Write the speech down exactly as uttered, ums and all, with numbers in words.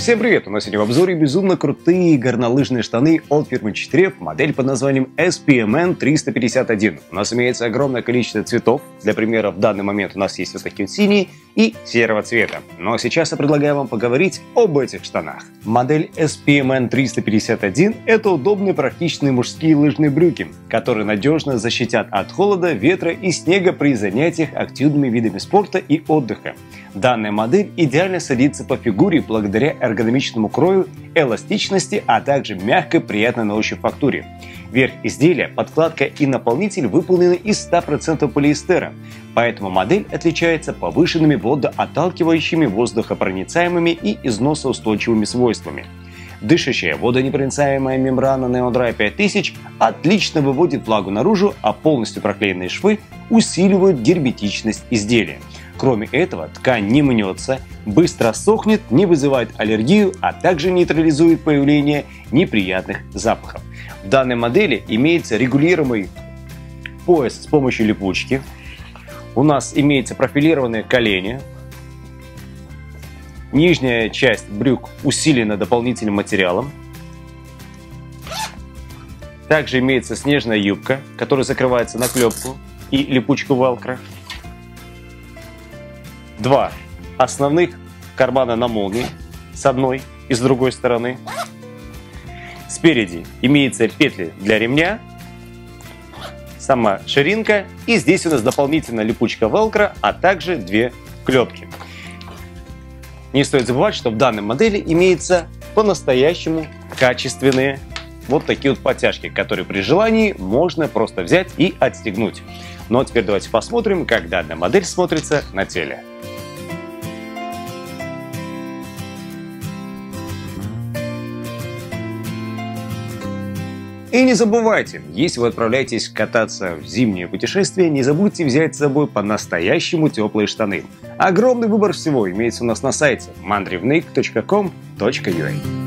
Всем привет! У нас сегодня в обзоре безумно крутые горнолыжные штаны от фирмы четыре эф, модель под названием эс пи эм эн триста пятьдесят один. У нас имеется огромное количество цветов. Для примера, в данный момент у нас есть вот такие синие и серого цвета. Но сейчас я предлагаю вам поговорить об этих штанах. Модель эс пи эм эн триста пятьдесят один – это удобные практичные мужские лыжные брюки, которые надежно защитят от холода, ветра и снега при занятиях активными видами спорта и отдыха. Данная модель идеально садится по фигуре благодаря эргономичному крою, эластичности, а также мягкой, приятной на ощупь фактуре. Верх изделия, подкладка и наполнитель выполнены из ста процентов полиэстера, поэтому модель отличается повышенными водоотталкивающими, воздухопроницаемыми и износоустойчивыми свойствами. Дышащая водонепроницаемая мембрана Neo Dry пять тысяч отлично выводит влагу наружу, а полностью проклеенные швы усиливают герметичность изделия. Кроме этого, ткань не мнется, быстро сохнет, не вызывает аллергию, а также нейтрализует появление неприятных запахов. В данной модели имеется регулируемый пояс с помощью липучки. У нас имеется профилированные колени. Нижняя часть брюк усилена дополнительным материалом. Также имеется снежная юбка, которая закрывается на клепку и липучку Велкро. Два основных кармана на молнии с одной и с другой стороны. Спереди имеются петли для ремня, сама ширинка, и здесь у нас дополнительно липучка Велкро, а также две клепки. Не стоит забывать, что в данной модели имеются по-настоящему качественные вот такие вот подтяжки, которые при желании можно просто взять и отстегнуть. Ну а теперь давайте посмотрим, как данная модель смотрится на теле. И не забывайте, если вы отправляетесь кататься в зимнее путешествие, не забудьте взять с собой по-настоящему теплые штаны. Огромный выбор всего имеется у нас на сайте ман драйвник точка ком точка ю а.